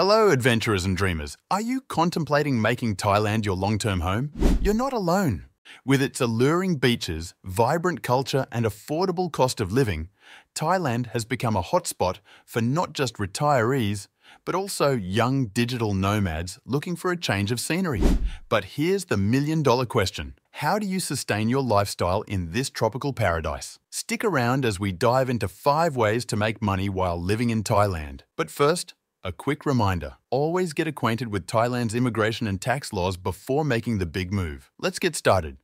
Hello, adventurers and dreamers. Are you contemplating making Thailand your long-term home? You're not alone. With its alluring beaches, vibrant culture, and affordable cost of living, Thailand has become a hotspot for not just retirees, but also young digital nomads looking for a change of scenery. But here's the million-dollar question. How do you sustain your lifestyle in this tropical paradise? Stick around as we dive into 5 ways to make money while living in Thailand. But first, a quick reminder. Always get acquainted with Thailand's immigration and tax laws before making the big move. Let's get started.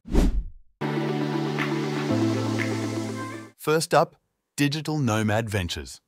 First up, digital nomad ventures.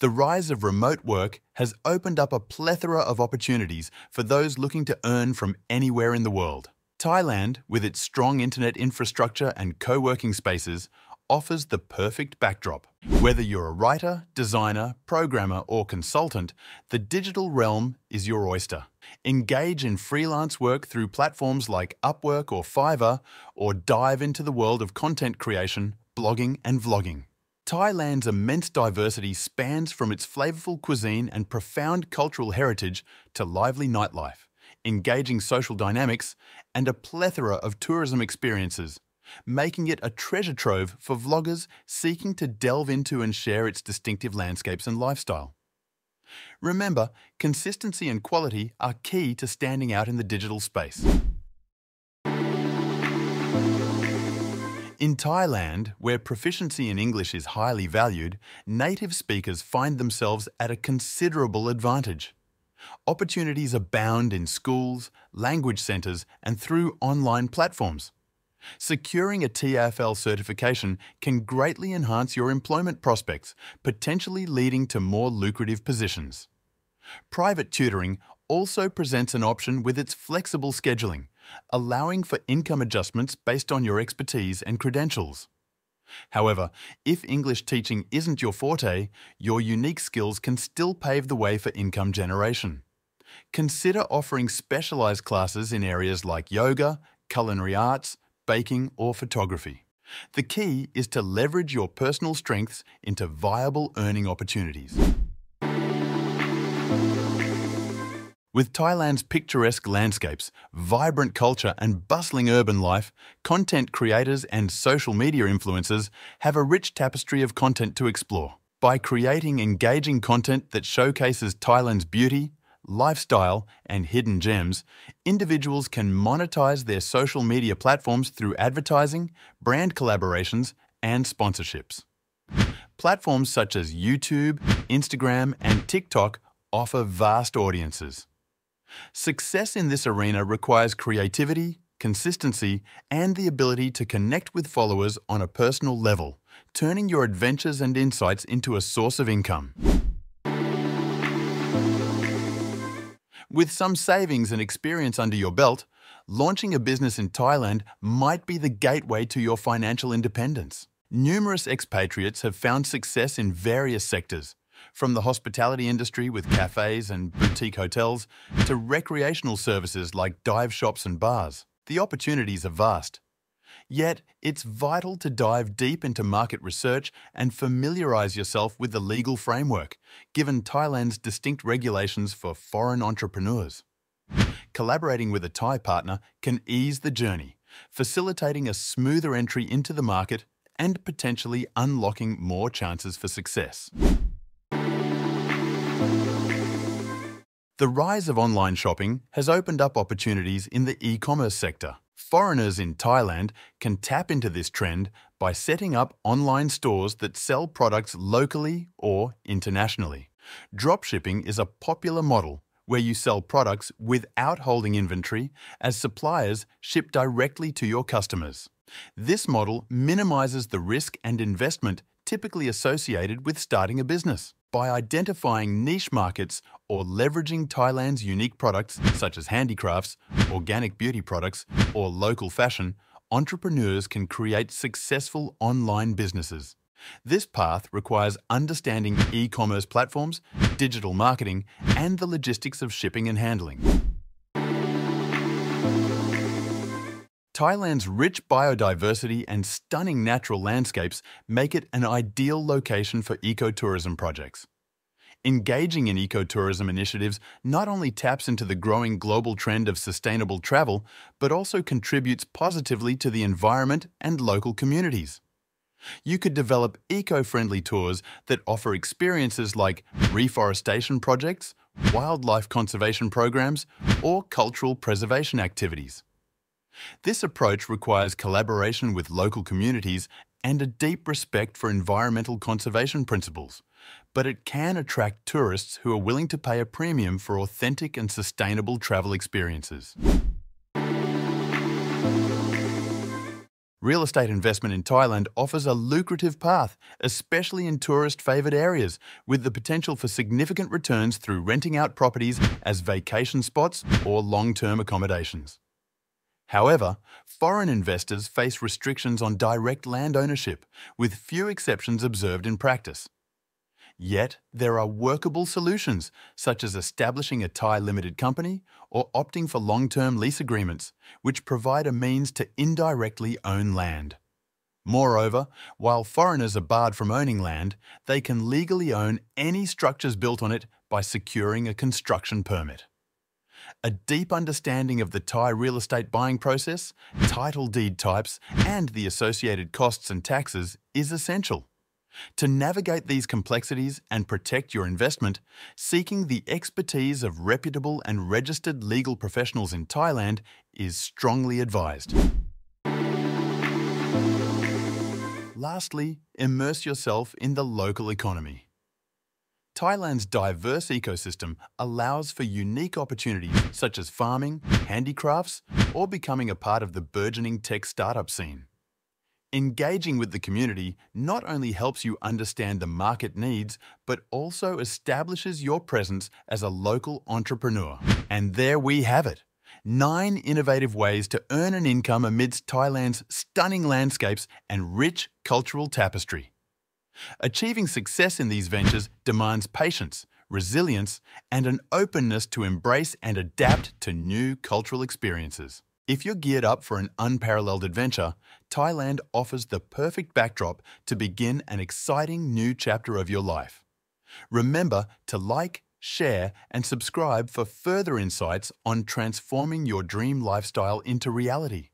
The rise of remote work has opened up a plethora of opportunities for those looking to earn from anywhere in the world. Thailand, with its strong internet infrastructure and co-working spaces, offers the perfect backdrop. Whether you're a writer, designer, programmer, or consultant, the digital realm is your oyster. Engage in freelance work through platforms like Upwork or Fiverr, or dive into the world of content creation, blogging, and vlogging. Thailand's immense diversity spans from its flavorful cuisine and profound cultural heritage to lively nightlife, engaging social dynamics, and a plethora of tourism experiences, making it a treasure trove for vloggers seeking to delve into and share its distinctive landscapes and lifestyle. Remember, consistency and quality are key to standing out in the digital space. In Thailand, where proficiency in English is highly valued, native speakers find themselves at a considerable advantage. Opportunities abound in schools, language centers, and through online platforms. Securing a TFL certification can greatly enhance your employment prospects, potentially leading to more lucrative positions. Private tutoring also presents an option with its flexible scheduling, allowing for income adjustments based on your expertise and credentials. However, if English teaching isn't your forte, your unique skills can still pave the way for income generation. Consider offering specialized classes in areas like yoga, culinary arts, baking, or photography. The key is to leverage your personal strengths into viable earning opportunities. With Thailand's picturesque landscapes, vibrant culture, and bustling urban life, content creators and social media influencers have a rich tapestry of content to explore. By creating engaging content that showcases Thailand's beauty, lifestyle, and hidden gems, individuals can monetize their social media platforms through advertising, brand collaborations, and sponsorships. Platforms such as YouTube, Instagram, and TikTok offer vast audiences. Success in this arena requires creativity, consistency, and the ability to connect with followers on a personal level, turning your adventures and insights into a source of income. With some savings and experience under your belt, launching a business in Thailand might be the gateway to your financial independence. Numerous expatriates have found success in various sectors, from the hospitality industry with cafes and boutique hotels to recreational services like dive shops and bars. The opportunities are vast. Yet, it's vital to dive deep into market research and familiarize yourself with the legal framework, given Thailand's distinct regulations for foreign entrepreneurs. Collaborating with a Thai partner can ease the journey, facilitating a smoother entry into the market and potentially unlocking more chances for success. The rise of online shopping has opened up opportunities in the e-commerce sector. Foreigners in Thailand can tap into this trend by setting up online stores that sell products locally or internationally. Dropshipping is a popular model where you sell products without holding inventory as suppliers ship directly to your customers. This model minimizes the risk and investment typically associated with starting a business. By identifying niche markets or leveraging Thailand's unique products such as handicrafts, organic beauty products, or local fashion, entrepreneurs can create successful online businesses. This path requires understanding e-commerce platforms, digital marketing, and the logistics of shipping and handling. Thailand's rich biodiversity and stunning natural landscapes make it an ideal location for ecotourism projects. Engaging in ecotourism initiatives not only taps into the growing global trend of sustainable travel, but also contributes positively to the environment and local communities. You could develop eco-friendly tours that offer experiences like reforestation projects, wildlife conservation programs, or cultural preservation activities. This approach requires collaboration with local communities and a deep respect for environmental conservation principles, but it can attract tourists who are willing to pay a premium for authentic and sustainable travel experiences. Real estate investment in Thailand offers a lucrative path, especially in tourist-favoured areas, with the potential for significant returns through renting out properties as vacation spots or long-term accommodations. However, foreign investors face restrictions on direct land ownership, with few exceptions observed in practice. Yet, there are workable solutions, such as establishing a Thai limited company or opting for long-term lease agreements, which provide a means to indirectly own land. Moreover, while foreigners are barred from owning land, they can legally own any structures built on it by securing a construction permit. A deep understanding of the Thai real estate buying process, title deed types, and the associated costs and taxes is essential. To navigate these complexities and protect your investment, seeking the expertise of reputable and registered legal professionals in Thailand is strongly advised. Lastly, immerse yourself in the local economy. Thailand's diverse ecosystem allows for unique opportunities such as farming, handicrafts, or becoming a part of the burgeoning tech startup scene. Engaging with the community not only helps you understand the market needs, but also establishes your presence as a local entrepreneur. And there we have it. 9 innovative ways to earn an income amidst Thailand's stunning landscapes and rich cultural tapestry. Achieving success in these ventures demands patience, resilience, and an openness to embrace and adapt to new cultural experiences. If you're geared up for an unparalleled adventure, Thailand offers the perfect backdrop to begin an exciting new chapter of your life. Remember to like, share, and subscribe for further insights on transforming your dream lifestyle into reality.